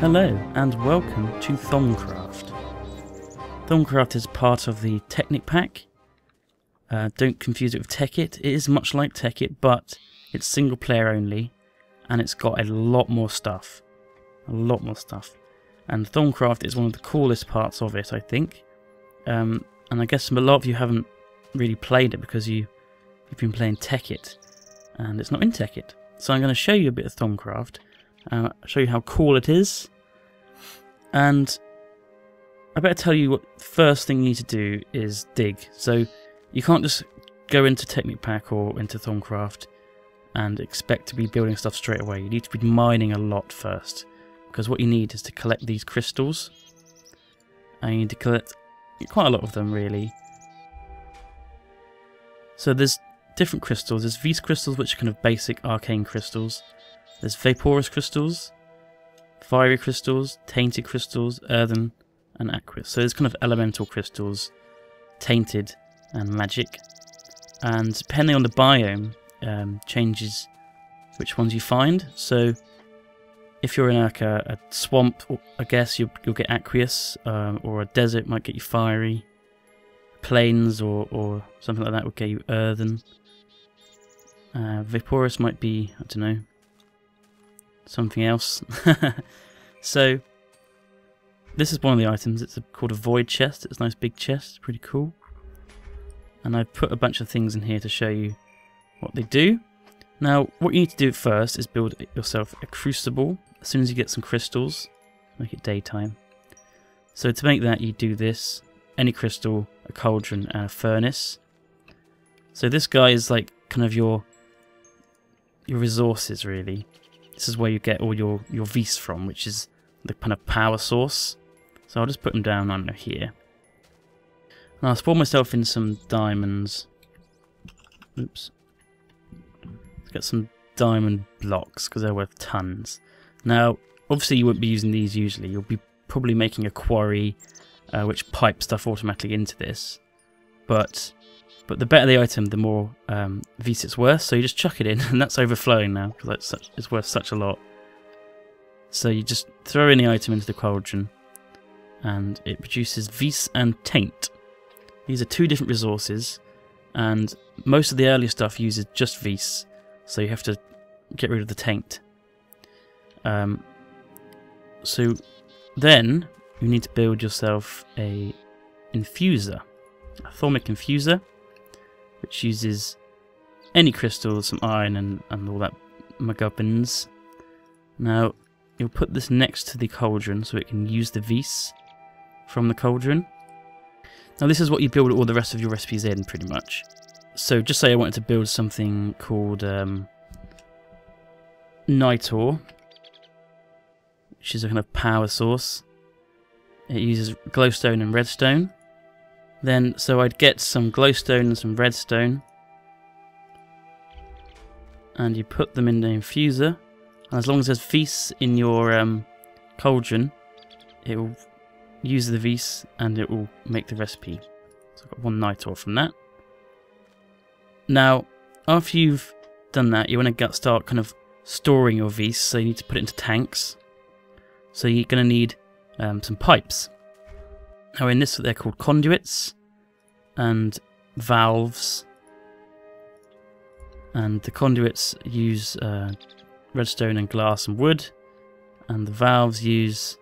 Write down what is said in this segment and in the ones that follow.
Hello and welcome to Thaumcraft. Thaumcraft is part of the Technic pack. Don't confuse it with Tekkit. It is much like Tekkit, but it's single player only, and it's got a lot more stuff. And Thaumcraft is one of the coolest parts of it, I think. And I guess a lot of you haven't really played it because you've been playing Tekkit, and it's not in Tekkit. So I'm going to show you a bit of Thaumcraft. Show you how cool it is, and I better tell you what the first thing you need to do is dig. So you can't just go into Technic Pack or into Thaumcraft and expect to be building stuff straight away. You need to be mining a lot first, because what you need is to collect these crystals, and you need to collect quite a lot of them really. So there's different crystals. There's vis crystals, which are kind of basic arcane crystals. There's vaporous crystals, fiery crystals, tainted crystals, earthen and aqueous. So there's kind of elemental crystals, tainted and magic. And depending on the biome, changes which ones you find. So if you're in like a swamp, I guess you'll get aqueous, or a desert might get you fiery. Plains or something like that would get you earthen. Vaporous might be, I don't know, something else. So this is one of the items. It's called a void chest. It's a nice big chest, pretty cool. And I put a bunch of things in here to show you what they do. Now what you need to do first is build yourself a crucible as soon as you get some crystals. Make it daytime. So to make that, you do this: any crystal, a cauldron and a furnace. So this guy is like kind of your resources really. This is where you get all your vis from, which is the kind of power source. So I'll just put them down under here. And I'll spawn myself in some diamonds. Oops. Let's get some diamond blocks, because they're worth tons. Now, obviously you won't be using these usually. You'll be probably making a quarry, which pipes stuff automatically into this. But the better the item, the more vis it's worth. So you just chuck it in, and that's overflowing now, because it's worth such a lot. So you just throw any item into the cauldron, and it produces vis and taint. These are two different resources, and most of the earlier stuff uses just vis, so you have to get rid of the taint. So then you need to build yourself a infuser, a Thaumic Infuser, which uses any crystals, some iron and all that mugubbins. Now you'll put this next to the cauldron so it can use the vis from the cauldron. Now this is what you build all the rest of your recipes in pretty much. So just say I wanted to build something called Nitor, which is a kind of power source. It uses glowstone and redstone. Then, so I'd get some glowstone and some redstone, and you put them in the infuser, and as long as there's vis in your cauldron, it will use the vis and it will make the recipe. So I've got one Nitor from that. Now, after you've done that, you want to start kind of storing your vis, so you need to put it into tanks. So you're going to need some pipes. Now in this, they're called conduits and valves, and the conduits use redstone and glass and wood, and the valves use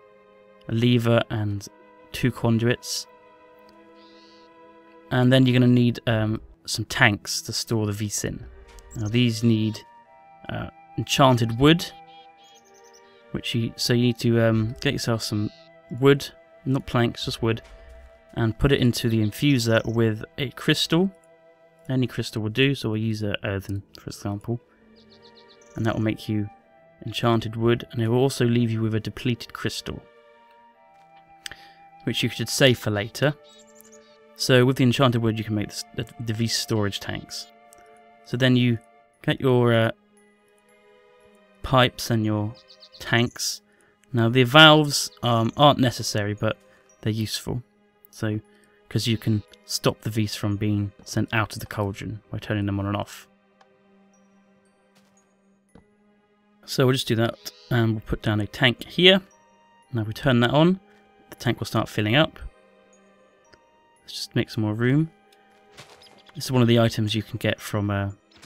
a lever and two conduits. And then you're going to need some tanks to store the vis in. Now these need enchanted wood, which you need to get yourself some wood. Not planks, just wood, and put it into the infuser with a crystal. Any crystal will do, so we'll use an earthen, for example, and that will make you enchanted wood, and it will also leave you with a depleted crystal, which you should save for later. So with the enchanted wood, you can make the vis storage tanks. So then you get your pipes and your tanks. Now the valves aren't necessary, but they're useful. So, because you can stop the vis from being sent out of the cauldron by turning them on and off. So we'll just do that, and we'll put down a tank here, Now if we turn that on, the tank will start filling up. Let's just make some more room. This is one of the items you can get from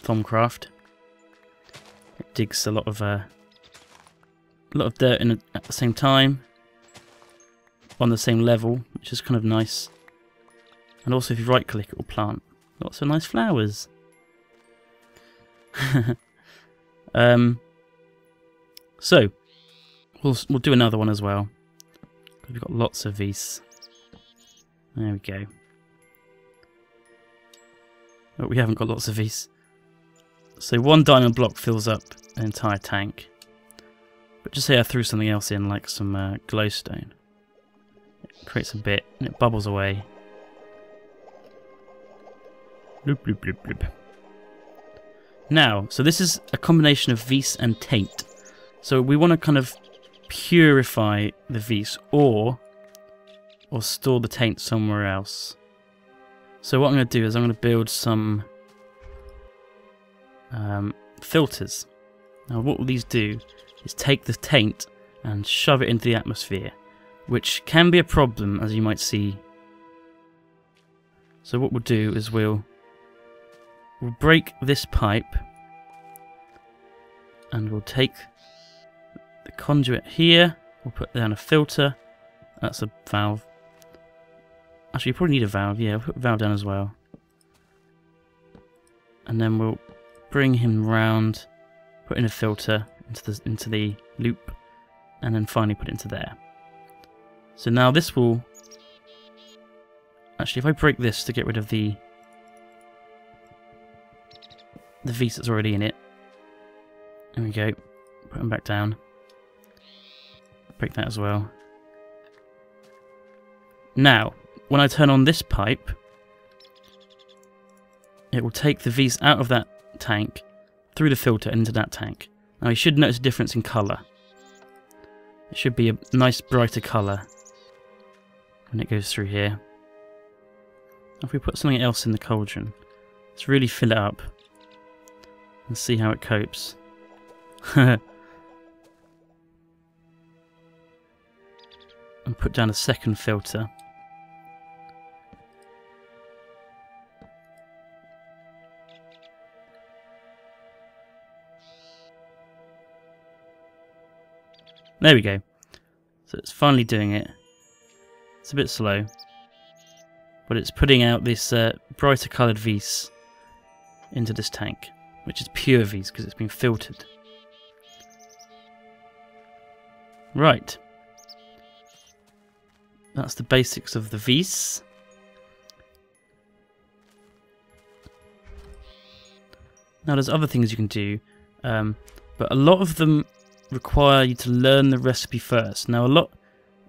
Thaumcraft. It digs a lot of dirt in at the same time, on the same level, which is kind of nice. And also if you right click it will plant lots of nice flowers. So we'll do another one as well. We've got lots of vis. There we go. But we haven't got lots of vis. So one diamond block fills up an entire tank. But just say I threw something else in, like some glowstone. It creates a bit and it bubbles away. Bloop, bloop, bloop, bloop. Now, so this is a combination of vis and taint. So we want to kind of purify the vis or store the taint somewhere else. So what I'm going to do is I'm going to build some filters. Now what will these do is take the taint and shove it into the atmosphere, which can be a problem, as you might see. So what we'll do is we'll break this pipe and we'll take the conduit here, we'll put down a filter, that's a valve. Actually, you probably need a valve, yeah, we'll put a valve down as well. And then we'll bring him round, put in a filter into the loop, and then finally put it into there. So now this will... Actually, if I break this to get rid of the vis that's already in it. There we go. Put them back down. Break that as well. Now, when I turn on this pipe, it will take the vis out of that tank, through the filter, into that tank. Now you should notice a difference in colour. It should be a nice brighter colour when it goes through here. If we put something else in the cauldron, let's really fill it up and see how it copes. And put down a second filter. There we go. So it's finally doing it. It's a bit slow, but it's putting out this brighter coloured vis into this tank, which is pure vis because it's been filtered. Right. That's the basics of the vis. Now there's other things you can do, but a lot of them require you to learn the recipe first. Now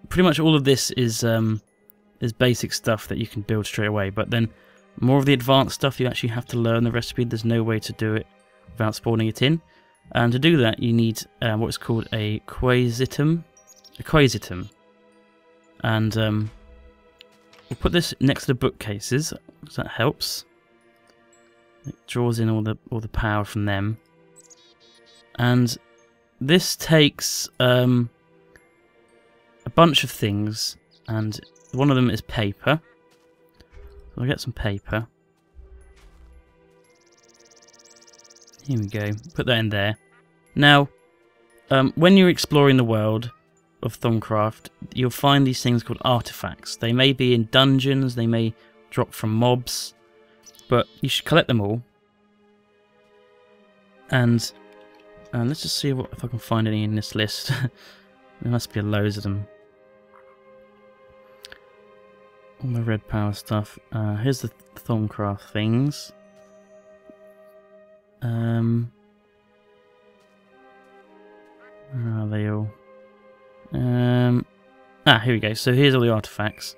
pretty much all of this is basic stuff that you can build straight away, but then more of the advanced stuff you actually have to learn the recipe. There's no way to do it without spawning it in, and to do that you need what is called a Quasitum. And we'll put this next to the bookcases, so that helps. It draws in all the power from them, and this takes a bunch of things, and one of them is paper. So I'll get some paper. Here we go. Put that in there. Now, when you're exploring the world of Thaumcraft, you'll find these things called artifacts. They may be in dungeons, they may drop from mobs, but you should collect them all. And let's just see if I can find any in this list. There must be loads of them. All the red power stuff. Here's the Thaumcraft things. Where are they all? Here we go. So here's all the artifacts.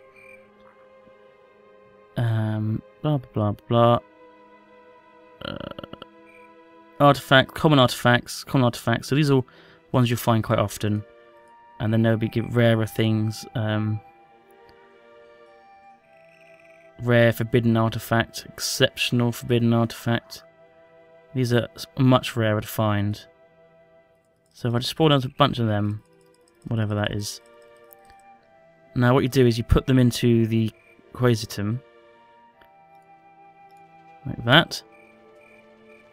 Blah blah blah blah. Common artifacts. So these are all ones you'll find quite often, and then there'll be rarer things, rare forbidden artifact, exceptional forbidden artifact. These are much rarer to find. So if I just spawn out a bunch of them, whatever that is, Now what you do is you put them into the Quasitum, like that,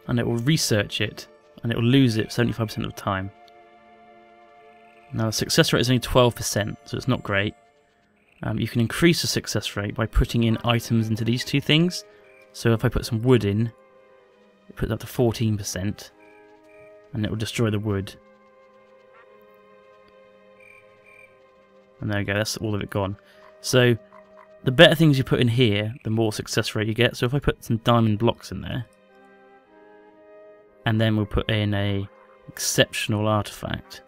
and it will research it, and it will lose it 75% of the time. Now the success rate is only 12%, so it's not great. You can increase the success rate by putting in items into these two things. So if I put some wood in, it puts up to 14%, and it will destroy the wood. And there we go, that's all of it gone. So the better things you put in here, the more success rate you get. So if I put some diamond blocks in there, and then we'll put in a exceptional artifact.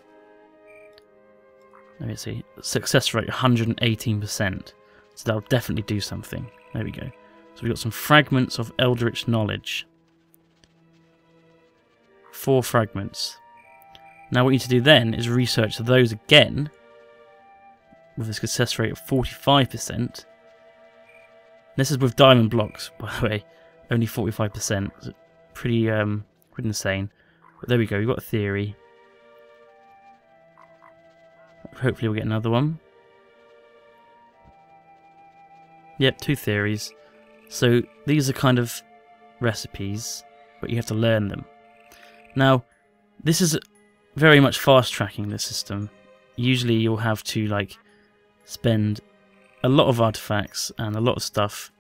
Let me see, success rate 118%. So that'll definitely do something. There we go. So we've got some fragments of Eldritch knowledge. 4 fragments. Now what you need to do then is research those again, with a success rate of 45%. This is with diamond blocks, by the way, only 45%. So pretty insane. But there we go, we've got a theory. Hopefully we'll get another one. Yep, 2 theories. So these are kind of recipes, but you have to learn them. Now, this is very much fast-tracking the system. Usually you'll have to like spend a lot of artifacts and a lot of stuff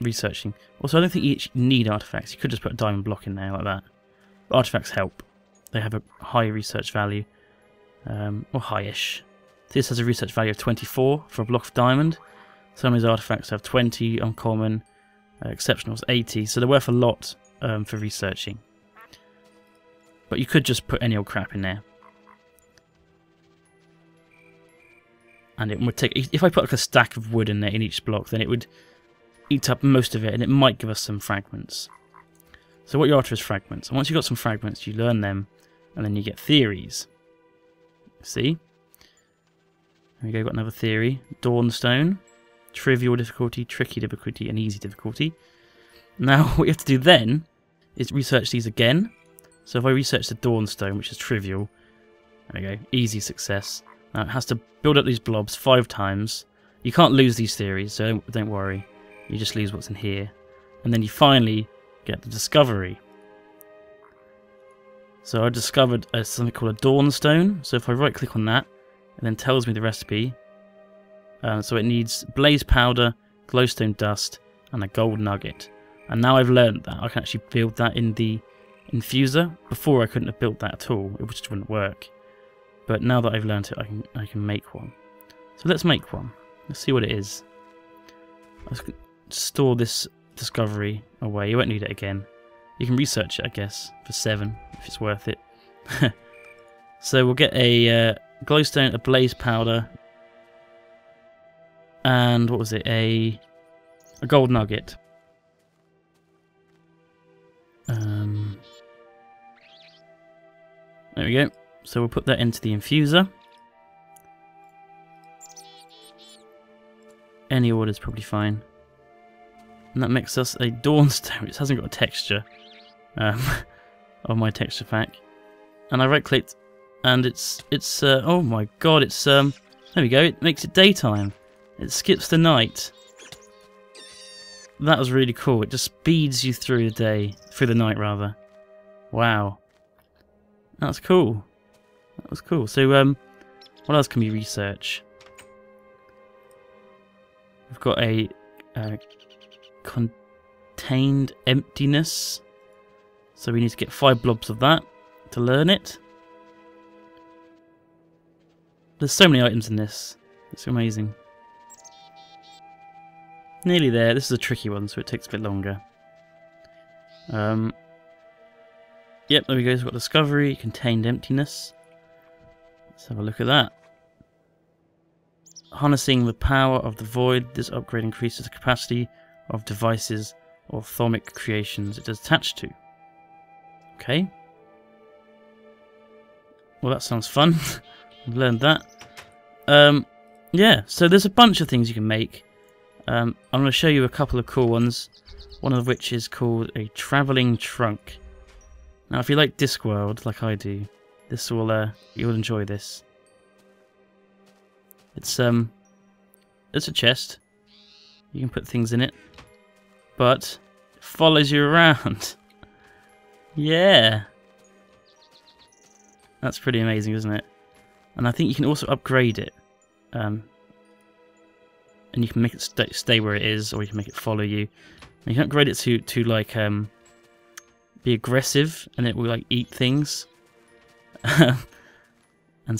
researching. Also, I don't think you need artifacts. You could just put a diamond block in there like that. But artifacts help. They have a high research value, or high-ish. This has a research value of 24 for a block of diamond. Some of these artifacts have 20, uncommon, exceptional is 80, so they're worth a lot for researching. But you could just put any old crap in there. And it would take, if I put like a stack of wood in there in each block, then it would eat up most of it, and it might give us some fragments. So what you're after is fragments, and once you've got some fragments, you learn them, and then you get theories. See? There we go, got another theory. Dawnstone. Trivial difficulty, tricky difficulty, and easy difficulty. Now, what you have to do then is research these again. So if I research the Dawnstone, which is trivial, there we go, easy success. Now it has to build up these blobs 5 times. You can't lose these theories, so don't worry. You just lose what's in here. And then you finally get the discovery. So I discovered something called a Dawnstone. So if I right click on that, it then tells me the recipe. So it needs blaze powder, glowstone dust, and a gold nugget. And now I've learned that I can actually build that in the infuser. Before I couldn't have built that at all, it just wouldn't work. But now that I've learned it, I can make one. So let's make one. Let's see what it is. Let's store this discovery away. You won't need it again. You can research it, I guess, for 7 if it's worth it. So we'll get a glowstone, a blaze powder, and what was it? A gold nugget. There we go. So we'll put that into the infuser. Any order is probably fine. And that makes us a Dawnstone, which hasn't got a texture on my texture pack. And I right clicked, and it's oh my god, it's there we go, it makes it daytime. It skips the night. That was really cool. It just speeds you through the day, through the night rather. Wow. That's cool. That was cool. So what else can we research? We've got a contained emptiness. So we need to get 5 blobs of that to learn it. There's so many items in this. It's amazing. Nearly there. This is a tricky one, so it takes a bit longer. Yep, there we go. So we've got discovery, contained emptiness. Let's have a look at that. Harnessing the power of the void, this upgrade increases the capacity of devices or Thaumic creations it is attached to. Okay. Well, that sounds fun. I've learned that. Yeah, so there's a bunch of things you can make. I'm going to show you a couple of cool ones, one of which is called a traveling trunk. Now if you like Discworld like I do, this will you'll enjoy this. It's a chest. You can put things in it, but it follows you around. Yeah, that's pretty amazing, isn't it? And I think you can also upgrade it, and you can make it stay where it is, or you can make it follow you. And you can upgrade it to like be aggressive, and it will like eat things, and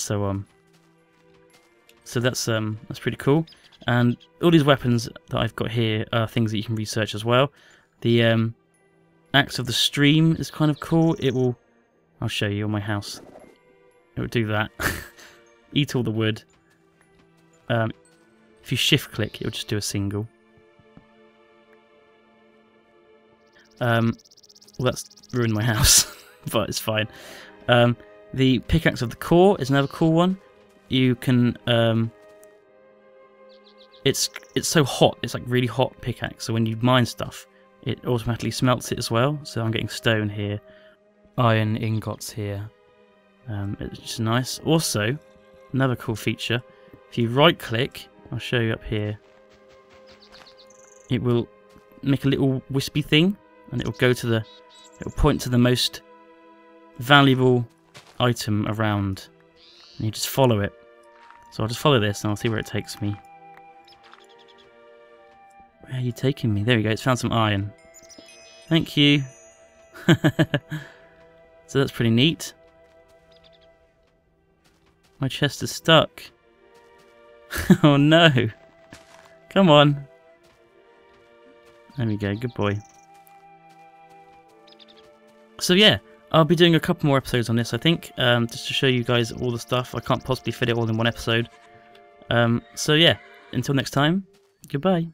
so on. So that's pretty cool. And all these weapons that I've got here are things that you can research as well. The axe of the stream is kind of cool. It will, I'll show you on my house. It will do that, eat all the wood. If you shift click, it will just do a single. Well, that's ruined my house, but it's fine. The pickaxe of the core is another cool one. You can it's so hot, it's like really hot pickaxe, so when you mine stuff it automatically smelts it as well. So I'm getting stone here, iron ingots here, it's just nice. Also another cool feature, if you right click, I'll show you up here, it will make a little wispy thing and it will go to the, it will point to the most valuable item around and you just follow it. So I'll just follow this and I'll see where it takes me. Where are you taking me? There we go, it's found some iron. Thank you. So that's pretty neat. My chest is stuck. Oh no. Come on. There we go, good boy. So yeah, I'll be doing a couple more episodes on this, I think, just to show you guys all the stuff. I can't possibly fit it all in one episode. So yeah, until next time, goodbye.